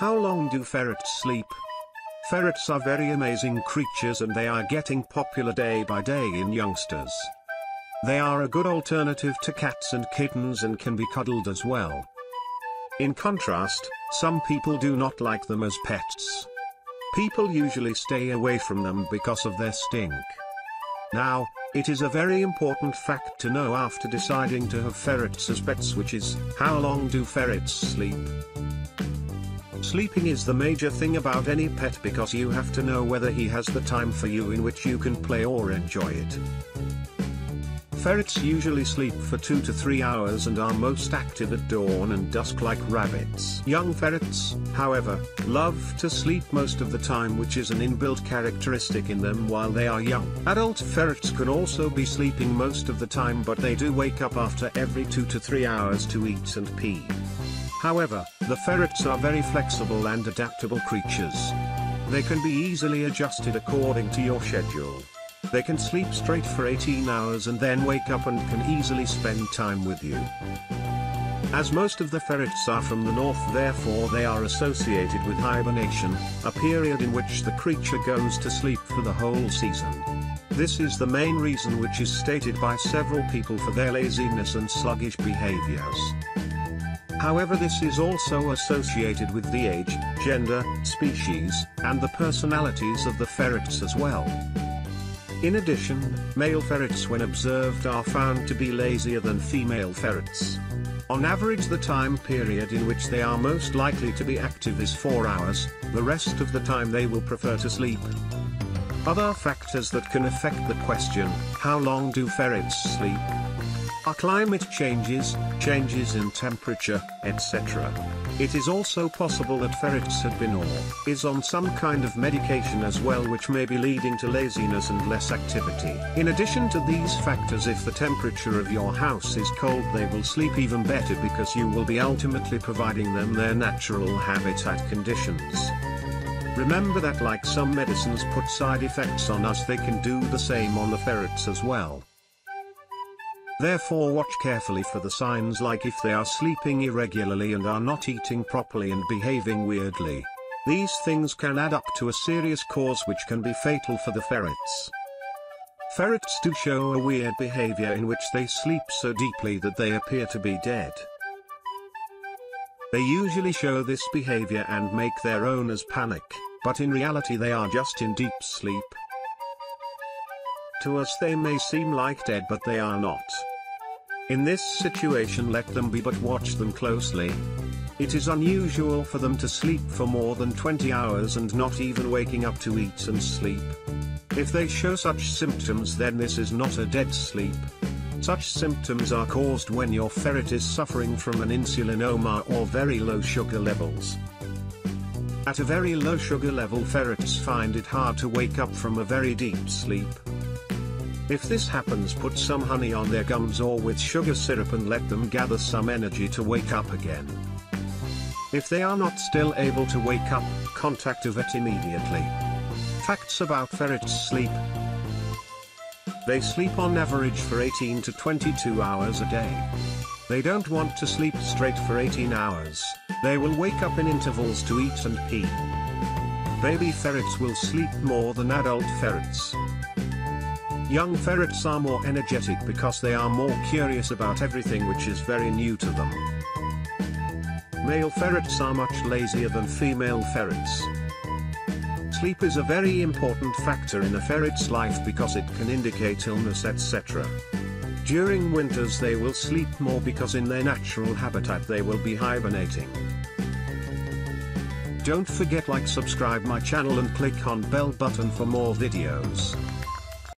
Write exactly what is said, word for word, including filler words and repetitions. How long do ferrets sleep? Ferrets are very amazing creatures and they are getting popular day by day in youngsters. They are a good alternative to cats and kittens and can be cuddled as well. In contrast, some people do not like them as pets. People usually stay away from them because of their stink. Now, it is a very important fact to know after deciding to have ferrets as pets, which is, how long do ferrets sleep? Sleeping is the major thing about any pet because you have to know whether he has the time for you in which you can play or enjoy it. Ferrets usually sleep for two to three hours and are most active at dawn and dusk like rabbits. Young ferrets, however, love to sleep most of the time, which is an inbuilt characteristic in them while they are young. Adult ferrets can also be sleeping most of the time, but they do wake up after every two to three hours to eat and pee. However, the ferrets are very flexible and adaptable creatures. They can be easily adjusted according to your schedule. They can sleep straight for eighteen hours and then wake up and can easily spend time with you. As most of the ferrets are from the north, therefore they are associated with hibernation, a period in which the creature goes to sleep for the whole season. This is the main reason which is stated by several people for their laziness and sluggish behaviors. However, this is also associated with the age, gender, species, and the personalities of the ferrets as well. In addition, male ferrets when observed are found to be lazier than female ferrets. On average, the time period in which they are most likely to be active is four hours, the rest of the time they will prefer to sleep. Other factors that can affect the question, how long do ferrets sleep? Are climate changes, changes in temperature, et cetera. It is also possible that ferrets have been or is on some kind of medication as well, which may be leading to laziness and less activity. In addition to these factors, if the temperature of your house is cold, they will sleep even better because you will be ultimately providing them their natural habitat conditions. Remember that like some medicines put side effects on us, they can do the same on the ferrets as well. Therefore, watch carefully for the signs, like if they are sleeping irregularly and are not eating properly and behaving weirdly. These things can add up to a serious cause which can be fatal for the ferrets. Ferrets do show a weird behavior in which they sleep so deeply that they appear to be dead. They usually show this behavior and make their owners panic, but in reality they are just in deep sleep. To us they may seem like dead, but they are not. In this situation, let them be, but watch them closely. It is unusual for them to sleep for more than twenty hours and not even waking up to eat and sleep. If they show such symptoms, then this is not a dead sleep. Such symptoms are caused when your ferret is suffering from an insulinoma or very low sugar levels. At a very low sugar level, ferrets find it hard to wake up from a very deep sleep. If this happens, put some honey on their gums or with sugar syrup and let them gather some energy to wake up again. If they are not still able to wake up, contact a vet immediately. Facts about ferrets' sleep. They sleep on average for eighteen to twenty-two hours a day. They don't want to sleep straight for eighteen hours. They will wake up in intervals to eat and pee. Baby ferrets will sleep more than adult ferrets. Young ferrets are more energetic because they are more curious about everything which is very new to them. Male ferrets are much lazier than female ferrets. Sleep is a very important factor in a ferret's life because it can indicate illness, et cetera. During winters they will sleep more because in their natural habitat they will be hibernating. Don't forget, like, subscribe my channel and click on bell button for more videos.